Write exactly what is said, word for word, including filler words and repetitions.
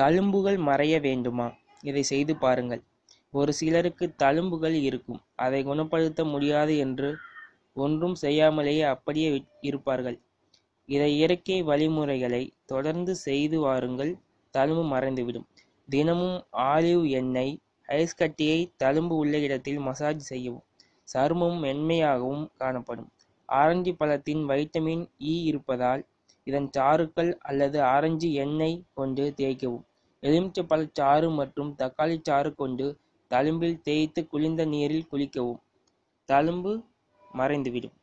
தழும்புகள் மறைய வேண்டுமா? இதை செய்து பாருங்கள். ஒரு சிலருக்கு தழும்புகள் இருக்கும், அதை குணப்படுத்த முடியாது என்று ஒன்றும் செய்யாமலேயே அப்படியே இருப்பார்கள். இதை இயற்கை வழிமுறைகளை தொடர்ந்து செய்து வாருங்கள், தழும்பு மறைந்துவிடும். தினமும் ஆலிவ் எண்ணெய், ஐஸ் கட்டியை தழும்பு உள்ள இடத்தில் மசாஜ் செய்யவும், சருமம் மென்மையாகவும் காணப்படும். ஆரஞ்சு பழத்தின் வைட்டமின் இ இருப்பதால் இதன் சாறுக்கள் அல்லது ஆரஞ்சு எண்ணெய் கொண்டு தேய்க்கவும். எலுமிச்சை பழச்சாறு மற்றும் தக்காளி சாறு கொண்டு தழும்பில் தேய்த்து குளிர்ந்த நீரில் குளிக்கவும். தழும்பு மறைந்துவிடும்.